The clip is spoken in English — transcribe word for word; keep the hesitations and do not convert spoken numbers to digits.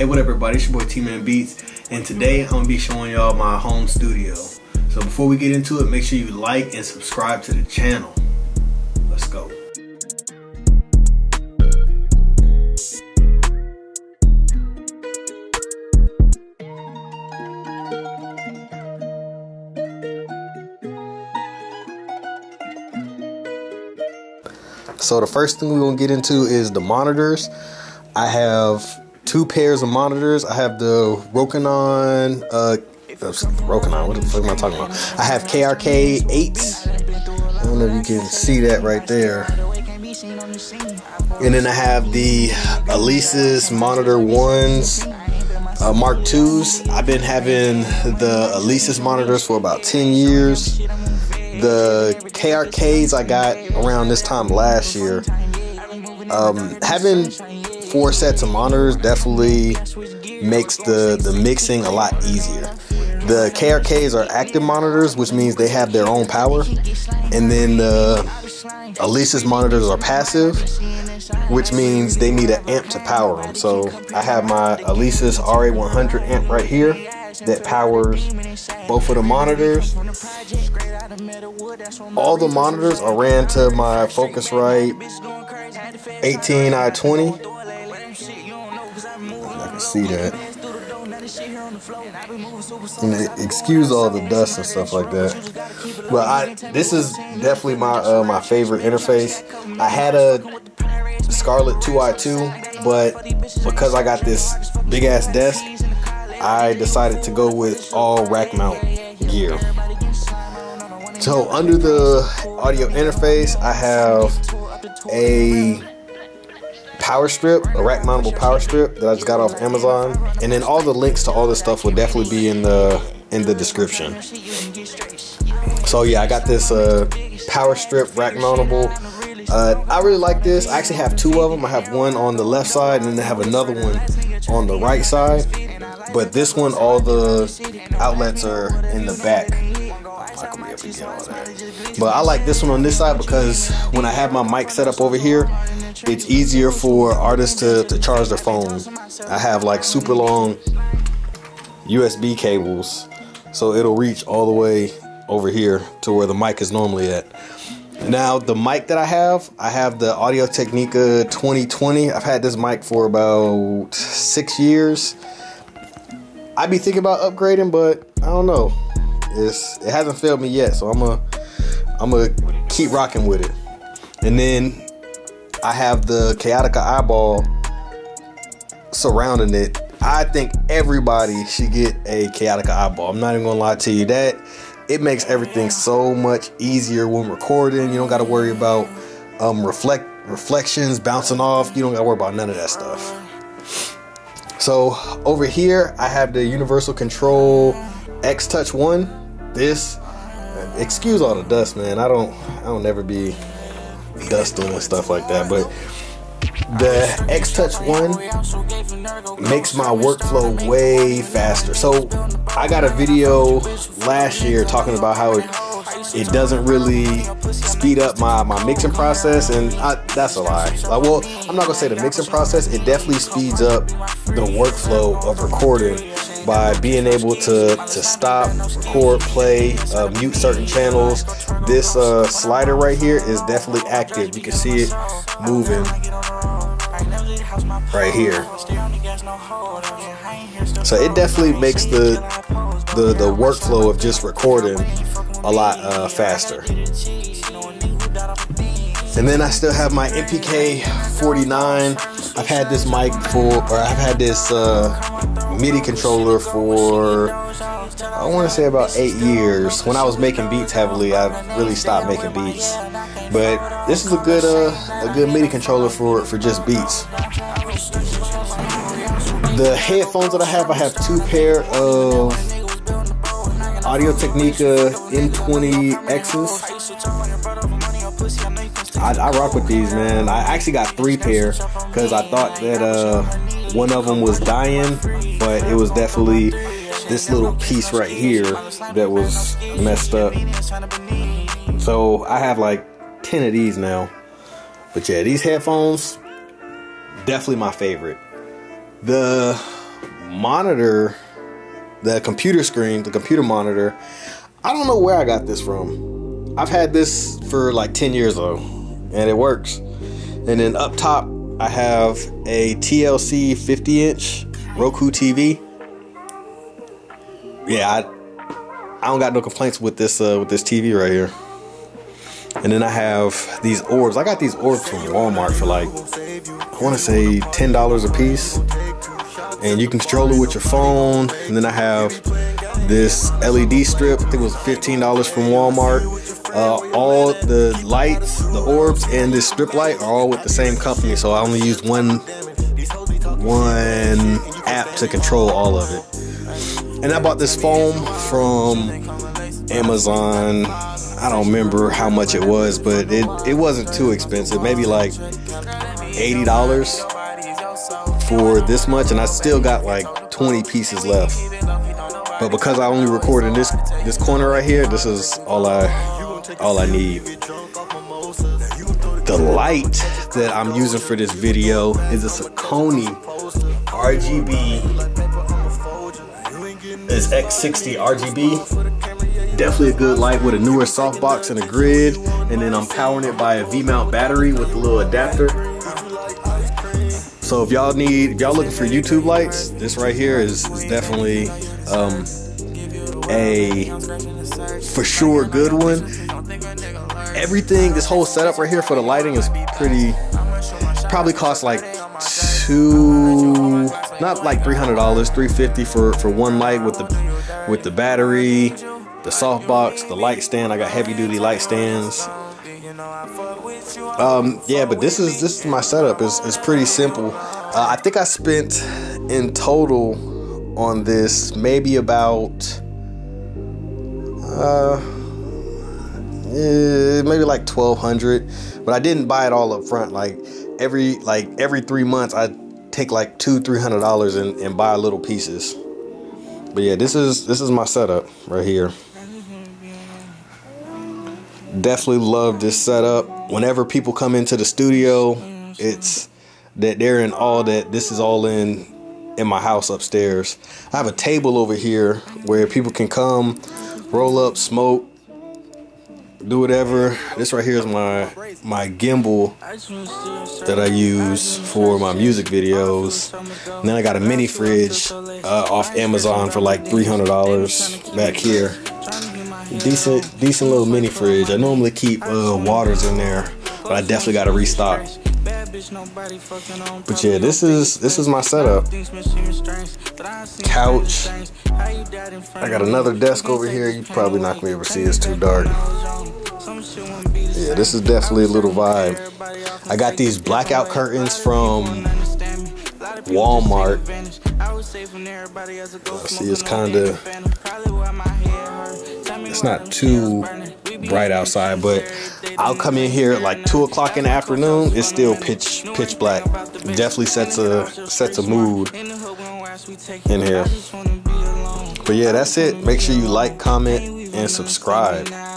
Hey, what up everybody, it's your boy T-Man Beats, and today I'm going to be showing y'all my home studio. So before we get into it, make sure you like and subscribe to the channel. Let's go. So the first thing we're going to get into is the monitors. I have two pairs of monitors. I have the Rokinon, uh, Rokinon, what the fuck am I talking about? I have K R K eight. I don't know if you can see that right there. And then I have the Alesis Monitor ones, uh, Mark twos. I've been having the Alesis monitors for about ten years. The K R Ks I got around this time last year. Um, having four sets of monitors definitely makes the, the mixing a lot easier. The K R Ks are active monitors, which means they have their own power. And then the Alesis monitors are passive, which means they need an amp to power them. So I have my Alesis R A one hundred amp right here that powers both of the monitors. All the monitors are ran to my Focusrite eighteen i twenty. I can see that. And excuse all the dust and stuff like that. But I, this is definitely my uh, my favorite interface. I had a Scarlett two i two, but because I got this big ass desk, I decided to go with all rack mount gear. So under the audio interface, I have a power strip, a rack mountable power strip that I just got off Amazon, and then all the links to all this stuff will definitely be in the in the description. So yeah, I got this uh, power strip rack mountable. Uh, I really like this. I actually have two of them. I have one on the left side, and then I have another one on the right side. But this one, all the outlets are in the back. I could be able to get all that. But I like this one on this side because when I have my mic set up over here, it's easier for artists to, to charge their phone. I have like super long U S B cables, so it'll reach all the way over here to where the mic is normally at. Now the mic that I have, I have the Audio-Technica twenty twenty. I've had this mic for about six years. I'd be thinking about upgrading, but I don't know. It's, it hasn't failed me yet, so I'm gonna I'm gonna keep rocking with it. And then I have the Kaotica Eyeball surrounding it. I think everybody should get a Kaotica Eyeball. I'm not even gonna lie to you that. It makes everything so much easier when recording. You don't gotta worry about um, reflect reflections bouncing off. You don't gotta worry about none of that stuff. So over here, I have the Universal Control X Touch One. This, excuse all the dust, man. I don't, I don't ever be dusting and stuff like that, but the X Touch One makes my workflow way faster. So I got a video last year talking about how it it doesn't really speed up my, my mixing process, and I, that's a lie. Like, well, I'm not gonna say the mixing process, it definitely speeds up the workflow of recording by being able to, to stop, record, play, uh, mute certain channels. This uh, slider right here is definitely active. You can see it moving right here. So it definitely makes the, the, the workflow of just recording a lot uh, faster. And then I still have my M P K forty-nine. I've had this mic for, or I've had this uh, MIDI controller for, I want to say about eight years. When I was making beats heavily, I really stopped making beats. But this is a good, uh, a good MIDI controller for for just beats. The headphones that I have, I have two pair of Audio-Technica M twenty X's. I, I rock with these, man. I actually got three pair because I thought that uh, one of them was dying, but it was definitely this little piece right here that was messed up. So I have like ten of these now. But yeah, these headphones, definitely my favorite. The monitor, the computer screen, the computer monitor. I don't know where I got this from. I've had this for like ten years though, and it works. And then up top, I have a T L C fifty inch Roku T V. Yeah, I, I don't got no complaints with this uh, with this T V right here. And then I have these orbs. I got these orbs from Walmart for like, I want to say ten dollars a piece. And you can control it with your phone. And then I have this L E D strip. I think it was fifteen dollars from Walmart. Uh, all the lights, the orbs, and this strip light are all with the same company. So I only used one, one app to control all of it. And I bought this foam from Amazon. I don't remember how much it was, but it, it wasn't too expensive. Maybe like eighty dollars for this much, and I still got like twenty pieces left. But because I only recorded this this corner right here, this is all I all I need. The light that I'm using for this video is a Saccone R G B. It's X sixty R G B. Definitely a good light with a newer softbox and a grid, and then I'm powering it by a V-mount battery with a little adapter. So if y'all need, if y'all looking for YouTube lights, this right here is, is definitely um, a for sure good one. Everything, this whole setup right here for the lighting is pretty, probably costs like two, not like three hundred dollars, three fifty for for one light with the with the battery, the softbox, the light stand. I got heavy duty light stands. Um, yeah, but this is this is my setup. It's, it's pretty simple. Uh, I think I spent in total on this maybe about uh, eh, maybe like twelve hundred. But I didn't buy it all up front. Like every like every three months, I take like two three hundred dollars and, and buy little pieces. But yeah, this is this is my setup right here. Definitely love this setup. Whenever people come into the studio, it's that they're in awe that this is all in in my house upstairs. I have a table over here where people can come, roll up, smoke, do whatever. This right here is my my gimbal that I use for my music videos. And then I got a mini fridge uh, off Amazon for like three hundred dollars back here. Decent, decent little mini fridge. I normally keep uh, waters in there, but I definitely got to restock. But yeah, this is this is my setup. Couch. I got another desk over here. You probably not gonna ever see. It's too dark. Yeah, this is definitely a little vibe. I got these blackout curtains from Walmart. Uh, see, it's kind of, it's not too bright outside, but I'll come in here at like two o'clock in the afternoon. It's still pitch pitch black. It definitely sets a sets a mood in here. But yeah, that's it. Make sure you like, comment, and subscribe.